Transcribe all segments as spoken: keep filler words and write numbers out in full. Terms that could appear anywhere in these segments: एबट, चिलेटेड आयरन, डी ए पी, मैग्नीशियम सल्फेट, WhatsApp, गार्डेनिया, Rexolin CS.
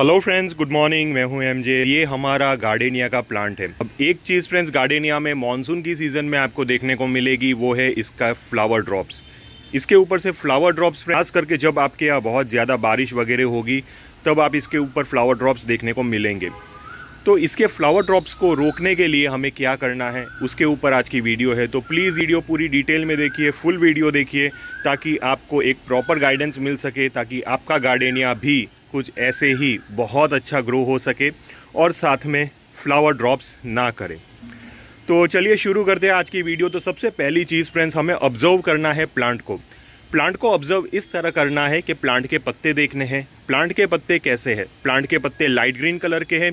Hello friends, good morning. मैं हूं MJ. ये हमारा गार्डेनिया का प्लांट है। अब एक चीज़ फ्रेंड्स गार्डेनिया में मॉनसून की सीज़न में आपको देखने को मिलेगी, वो है इसका फ्लावर ड्रॉप्स। इसके ऊपर से फ्लावर ड्रॉप्स खास करके जब आपके यहाँ बहुत ज़्यादा बारिश वगैरह होगी तब आप इसके ऊपर फ्लावर ड्रॉप्स देखने को मिलेंगे। तो इसके फ्लावर ड्रॉप्स को रोकने के लिए हमें क्या करना है उसके ऊपर आज की वीडियो है। तो प्लीज़ वीडियो पूरी डिटेल में देखिए, फुल वीडियो देखिए, ताकि आपको एक प्रॉपर गाइडेंस मिल सके, ताकि आपका गार्डेनिया भी कुछ ऐसे ही बहुत अच्छा ग्रो हो सके और साथ में फ्लावर ड्रॉप्स ना करें। तो चलिए शुरू करते हैं आज की वीडियो। तो सबसे पहली चीज़ फ्रेंड्स, हमें ऑब्जर्व करना है प्लांट को। प्लांट को ऑब्जर्व इस तरह करना है कि प्लांट के पत्ते देखने हैं। प्लांट के पत्ते कैसे हैं? प्लांट के पत्ते लाइट ग्रीन कलर के हैं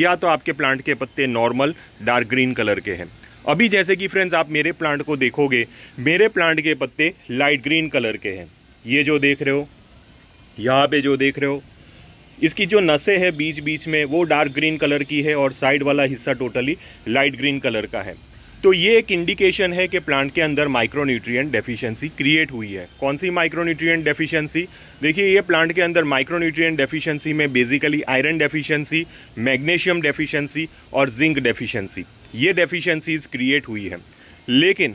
या तो आपके प्लांट के पत्ते नॉर्मल डार्क ग्रीन कलर के हैं। अभी जैसे कि फ्रेंड्स आप मेरे प्लांट को देखोगे, मेरे प्लांट के पत्ते लाइट ग्रीन कलर के हैं। ये जो देख रहे हो, यहाँ पे जो देख रहे हो, इसकी जो नसें हैं बीच बीच में वो डार्क ग्रीन कलर की है और साइड वाला हिस्सा टोटली लाइट ग्रीन कलर का है। तो ये एक इंडिकेशन है कि प्लांट के अंदर माइक्रोन्यूट्रिएंट डेफिशिएंसी क्रिएट हुई है। कौन सी माइक्रोन्यूट्रिएंट डेफिशिएंसी? देखिए ये प्लांट के अंदर माइक्रोन्यूट्रिएंट डेफिशिएंसी में basically iron deficiency, magnesium deficiency और जिंक डेफिशिएंसी, ये डेफिशिएंसीज क्रिएट हुई है। लेकिन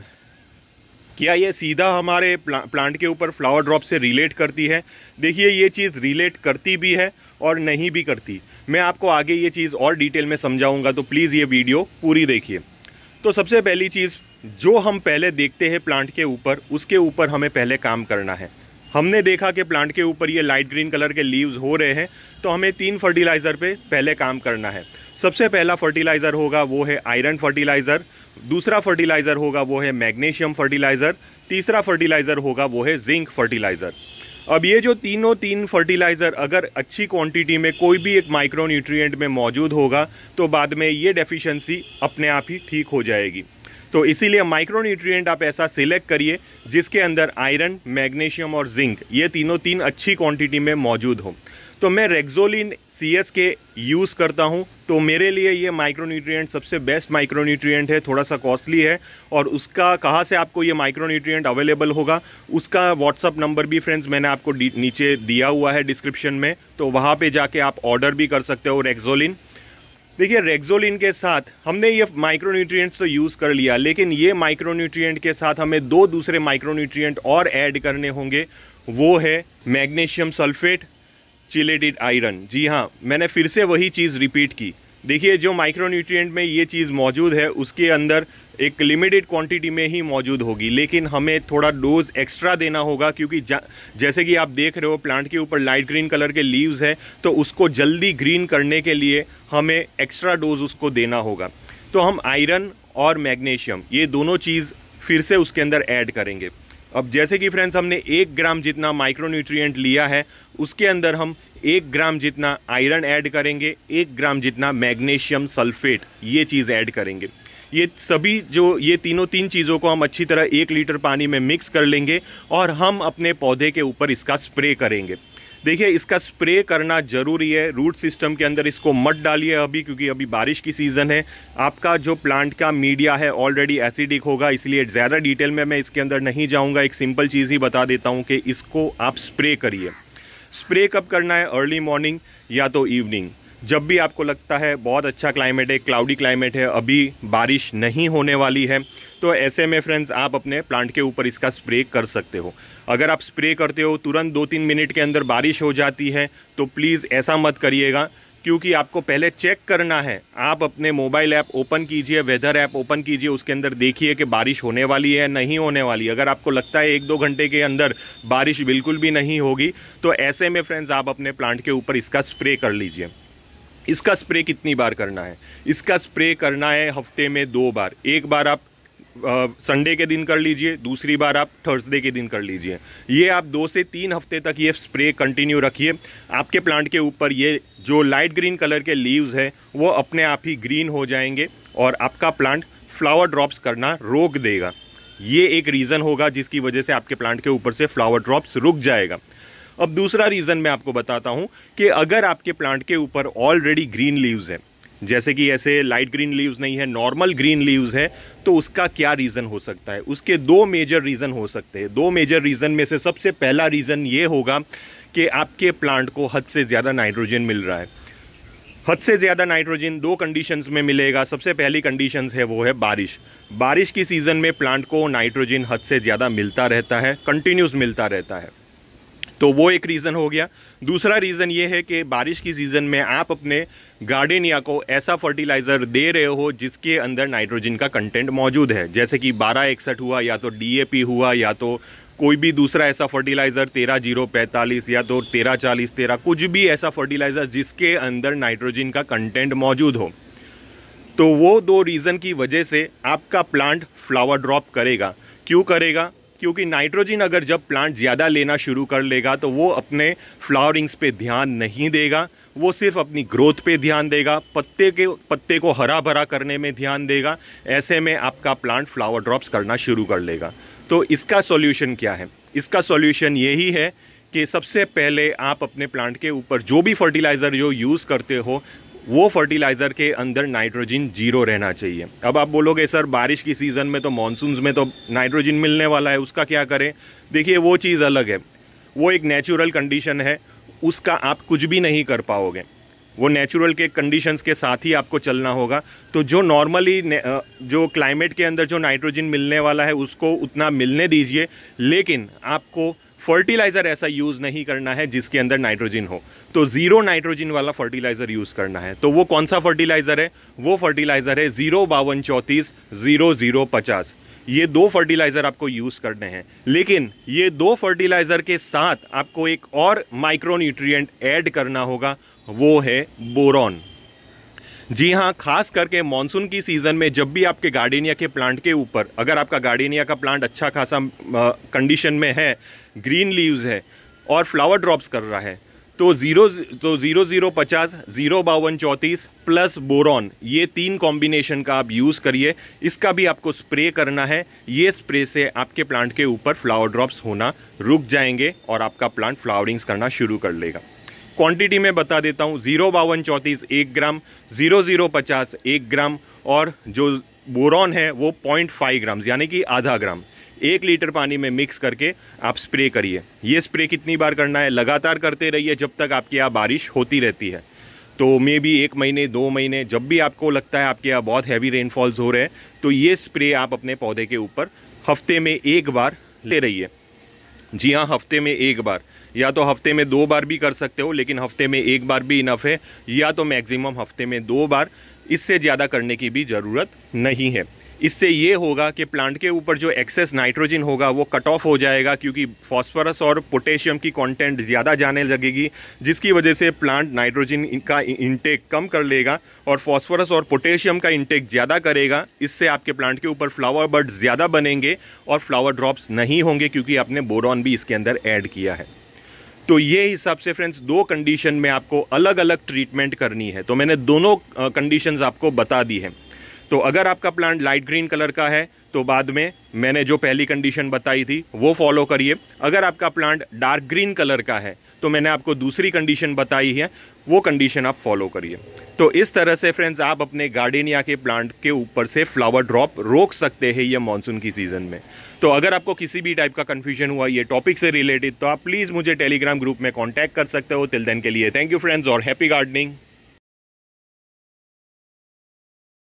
क्या ये सीधा हमारे प्ला, प्लांट के ऊपर फ्लावर ड्रॉप से रिलेट करती है? देखिए ये चीज़ रिलेट करती भी है और नहीं भी करती। मैं आपको आगे ये चीज़ और डिटेल में समझाऊंगा, तो प्लीज़ ये वीडियो पूरी देखिए। तो सबसे पहली चीज़ जो हम पहले देखते हैं प्लांट के ऊपर, उसके ऊपर हमें पहले काम करना है। हमने देखा कि प्लांट के ऊपर ये लाइट ग्रीन कलर के लीव्स हो रहे हैं, तो हमें तीन फर्टिलाइज़र पे पहले काम करना है। सबसे पहला फर्टिलाइज़र होगा वो है आयरन फर्टिलाइज़र, दूसरा फर्टिलाइज़र होगा वो है मैग्नीशियम फर्टिलाइज़र, तीसरा फर्टिलाइज़र होगा वो है जिंक फर्टिलाइज़र। अब ये जो तीनों तीन फर्टिलाइज़र अगर अच्छी क्वांटिटी में कोई भी एक माइक्रोन्यूट्रिएंट में मौजूद होगा तो बाद में ये डेफिशिएंसी अपने आप ही ठीक हो जाएगी। तो इसीलिए माइक्रोन्यूट्रिएंट आप ऐसा सिलेक्ट करिए जिसके अंदर आयरन, मैग्नीशियम और जिंक ये तीनों तीन अच्छी क्वांटिटी में मौजूद हो। तो मैं रेक्सोलिन सी एस के यूज़ करता हूँ, तो मेरे लिए ये माइक्रोन्यूट्रिएंट सबसे बेस्ट माइक्रोन्यूट्रिएंट है। थोड़ा सा कॉस्टली है और उसका कहाँ से आपको ये माइक्रोन्यूट्रिएंट अवेलेबल होगा उसका व्हाट्सअप नंबर भी फ्रेंड्स मैंने आपको नीचे दिया हुआ है डिस्क्रिप्शन में, तो वहाँ पे जाके आप ऑर्डर भी कर सकते हो रेक्सोलिन। देखिए रेक्सोलिन के साथ हमने ये माइक्रोन्यूट्रिएंट्स तो यूज़ कर लिया, लेकिन ये माइक्रोन्यूट्रिएंट के साथ हमें दो दूसरे माइक्रोन्यूट्रिएंट और ऐड करने होंगे। वो है मैग्नीशियम सल्फेट, चिलेटेड आयरन। जी हाँ, मैंने फिर से वही चीज़ रिपीट की। देखिए जो माइक्रोन्यूट्रिएंट में ये चीज़ मौजूद है उसके अंदर एक लिमिटेड क्वांटिटी में ही मौजूद होगी, लेकिन हमें थोड़ा डोज एक्स्ट्रा देना होगा क्योंकि जैसे कि आप देख रहे हो प्लांट के ऊपर लाइट ग्रीन कलर के लीव्स है, तो उसको जल्दी ग्रीन करने के लिए हमें एक्स्ट्रा डोज उसको देना होगा। तो हम आयरन और मैग्नीशियम ये दोनों चीज़ फिर से उसके अंदर ऐड करेंगे। अब जैसे कि फ्रेंड्स हमने एक ग्राम जितना माइक्रोन्यूट्रिएंट लिया है उसके अंदर हम एक ग्राम जितना आयरन ऐड करेंगे, एक ग्राम जितना मैग्नीशियम सल्फेट ये चीज़ ऐड करेंगे। ये सभी जो ये तीनों तीन चीज़ों को हम अच्छी तरह एक लीटर पानी में मिक्स कर लेंगे और हम अपने पौधे के ऊपर इसका स्प्रे करेंगे। देखिए इसका स्प्रे करना ज़रूरी है, रूट सिस्टम के अंदर इसको मत डालिए अभी, क्योंकि अभी बारिश की सीज़न है। आपका जो प्लांट का मीडिया है ऑलरेडी एसिडिक होगा, इसलिए ज़्यादा डिटेल में मैं इसके अंदर नहीं जाऊंगा। एक सिंपल चीज़ ही बता देता हूं कि इसको आप स्प्रे करिए। स्प्रे कब करना है? अर्ली मॉर्निंग या तो इवनिंग, जब भी आपको लगता है बहुत अच्छा क्लाइमेट है, क्लाउडी क्लाइमेट है, अभी बारिश नहीं होने वाली है, तो ऐसे में फ्रेंड्स आप अपने प्लांट के ऊपर इसका स्प्रे कर सकते हो। अगर आप स्प्रे करते हो तुरंत दो तीन मिनट के अंदर बारिश हो जाती है, तो प्लीज़ ऐसा मत करिएगा, क्योंकि आपको पहले चेक करना है। आप अपने मोबाइल ऐप ओपन कीजिए, वेदर ऐप ओपन कीजिए, उसके अंदर देखिए कि बारिश होने वाली है नहीं होने वाली। अगर आपको लगता है एक दो घंटे के अंदर बारिश बिल्कुल भी नहीं होगी, तो ऐसे में फ्रेंड्स आप अपने प्लांट के ऊपर इसका स्प्रे कर लीजिए। इसका स्प्रे कितनी बार करना है? इसका स्प्रे करना है हफ्ते में दो बार। एक बार आप संडे के दिन कर लीजिए, दूसरी बार आप थर्सडे के दिन कर लीजिए। ये आप दो से तीन हफ्ते तक ये स्प्रे कंटिन्यू रखिए। आपके प्लांट के ऊपर ये जो लाइट ग्रीन कलर के लीव्स है वो अपने आप ही ग्रीन हो जाएंगे और आपका प्लांट फ्लावर ड्रॉप्स करना रोक देगा। ये एक रीज़न होगा जिसकी वजह से आपके प्लांट के ऊपर से फ्लावर ड्रॉप्स रुक जाएगा। अब दूसरा रीज़न मैं आपको बताता हूँ कि अगर आपके प्लांट के ऊपर ऑलरेडी ग्रीन लीव्स हैं, जैसे कि ऐसे लाइट ग्रीन लीव्स नहीं है, नॉर्मल ग्रीन लीव्स है, तो उसका क्या रीज़न हो सकता है? उसके दो मेजर रीज़न हो सकते हैं। दो मेजर रीज़न में से सबसे पहला रीज़न ये होगा कि आपके प्लांट को हद से ज़्यादा नाइट्रोजन मिल रहा है। हद से ज़्यादा नाइट्रोजन दो कंडीशंस में मिलेगा। सबसे पहली कंडीशंस है वो है बारिश। बारिश की सीज़न में प्लांट को नाइट्रोजन हद से ज़्यादा मिलता रहता है, कंटिन्यूस मिलता रहता है, तो वो एक रीज़न हो गया। दूसरा रीज़न ये है कि बारिश की सीज़न में आप अपने गार्डनिया को ऐसा फर्टिलाइज़र दे रहे हो जिसके अंदर नाइट्रोजन का कंटेंट मौजूद है, जैसे कि बारह इकसठ हुआ, या तो डी ए पी हुआ, या तो कोई भी दूसरा ऐसा फर्टिलाइज़र तेरह जीरो पैंतालीस या तो तेरह चालीस तेरह, कुछ भी ऐसा फर्टिलाइज़र जिसके अंदर नाइट्रोजन का कंटेंट मौजूद हो। तो वो दो रीज़न की वजह से आपका प्लांट फ्लावर ड्रॉप करेगा। क्यों करेगा? क्योंकि नाइट्रोजन अगर जब प्लांट ज़्यादा लेना शुरू कर लेगा तो वो अपने फ्लावरिंग्स पे ध्यान नहीं देगा, वो सिर्फ अपनी ग्रोथ पे ध्यान देगा, पत्ते के पत्ते को हरा भरा करने में ध्यान देगा। ऐसे में आपका प्लांट फ्लावर ड्रॉप्स करना शुरू कर लेगा। तो इसका सॉल्यूशन क्या है? इसका सॉल्यूशन यही है कि सबसे पहले आप अपने प्लांट के ऊपर जो भी फर्टिलाइज़र जो यूज़ करते हो वो फर्टिलाइज़र के अंदर नाइट्रोजन जीरो रहना चाहिए। अब आप बोलोगे सर बारिश की सीज़न में तो मानसून में तो नाइट्रोजन मिलने वाला है, उसका क्या करें? देखिए वो चीज़ अलग है, वो एक नेचुरल कंडीशन है, उसका आप कुछ भी नहीं कर पाओगे, वो नेचुरल के कंडीशंस के साथ ही आपको चलना होगा। तो जो नॉर्मली जो क्लाइमेट के अंदर जो नाइट्रोजन मिलने वाला है उसको उतना मिलने दीजिए, लेकिन आपको फर्टिलाइज़र ऐसा यूज़ नहीं करना है जिसके अंदर नाइट्रोजन हो। तो ज़ीरो नाइट्रोजन वाला फर्टिलाइज़र यूज़ करना है। तो वो कौन सा फर्टिलाइज़र है? वो फर्टिलाइज़र है ज़ीरो बावन चौंतीस ज़ीरो ज़ीरो पचास। ये दो फर्टिलाइज़र आपको यूज़ करने हैं, लेकिन ये दो फर्टिलाइज़र के साथ आपको एक और माइक्रो न्यूट्रिएंट ऐड करना होगा, वो है बोरॉन। जी हाँ, खास करके मानसून की सीज़न में जब भी आपके गार्डनिया के प्लांट के ऊपर, अगर आपका गार्डनिया का प्लांट अच्छा खासा कंडीशन में है, ग्रीन लीव्स है और फ्लावर ड्रॉप्स कर रहा है, तो जीरो तो ज़ीरो ज़ीरो पचास ज़ीरो बावन चौंतीस प्लस बोरॉन, ये तीन कॉम्बिनेशन का आप यूज़ करिए। इसका भी आपको स्प्रे करना है। ये स्प्रे से आपके प्लांट के ऊपर फ्लावर ड्रॉप्स होना रुक जाएंगे और आपका प्लांट फ्लावरिंग्स करना शुरू कर लेगा। क्वांटिटी में बता देता हूँ, ज़ीरो बावन चौंतीस एक ग्राम, ज़ीरो ज़ीरो पचास एक ग्राम, और जो बोरॉन है वो पॉइंट फाइव ग्राम यानी कि आधा ग्राम एक लीटर पानी में मिक्स करके आप स्प्रे करिए। ये स्प्रे कितनी बार करना है? लगातार करते रहिए जब तक आपके यहाँ बारिश होती रहती है। तो मे बी एक महीने दो महीने जब भी आपको लगता है आपके यहाँ बहुत हैवी रेनफॉल्स हो रहे हैं तो ये स्प्रे आप अपने पौधे के ऊपर हफ्ते में एक बार ले रहिए। जी हाँ, हफ्ते में एक बार, या तो हफ्ते में दो बार भी कर सकते हो, लेकिन हफ्ते में एक बार भी इनफ है, या तो मैक्सिमम हफ्ते में दो बार, इससे ज़्यादा करने की भी ज़रूरत नहीं है। इससे ये होगा कि प्लांट के ऊपर जो एक्सेस नाइट्रोजन होगा वो कट ऑफ हो जाएगा, क्योंकि फॉस्फोरस और पोटेशियम की कंटेंट ज़्यादा जाने लगेगी, जिसकी वजह से प्लांट नाइट्रोजन का इंटेक कम कर लेगा और फॉस्फोरस और पोटेशियम का इंटेक ज़्यादा करेगा। इससे आपके प्लांट के ऊपर फ्लावर बड्स ज़्यादा बनेंगे और फ्लावर ड्रॉप्स नहीं होंगे, क्योंकि आपने बोरॉन भी इसके अंदर ऐड किया है। तो ये हिसाब से फ्रेंड्स दो कंडीशन में आपको अलग अलग ट्रीटमेंट करनी है। तो मैंने दोनों कंडीशंस आपको बता दी है। तो अगर आपका प्लांट लाइट ग्रीन कलर का है तो बाद में मैंने जो पहली कंडीशन बताई थी वो फॉलो करिए। अगर आपका प्लांट डार्क ग्रीन कलर का है तो मैंने आपको दूसरी कंडीशन बताई है, वो कंडीशन आप फॉलो करिए। तो इस तरह से फ्रेंड्स आप अपने गार्डनिया के प्लांट के ऊपर से फ्लावर ड्रॉप रोक सकते हैं ये मानसून की सीज़न में। तो अगर आपको किसी भी टाइप का कन्फ्यूजन हुआ ये टॉपिक से रिलेटेड तो आप प्लीज़ मुझे टेलीग्राम ग्रुप में कॉन्टैक्ट कर सकते हो। टिल देन के लिए थैंक यू फ्रेंड्स और हैप्पी गार्डनिंग।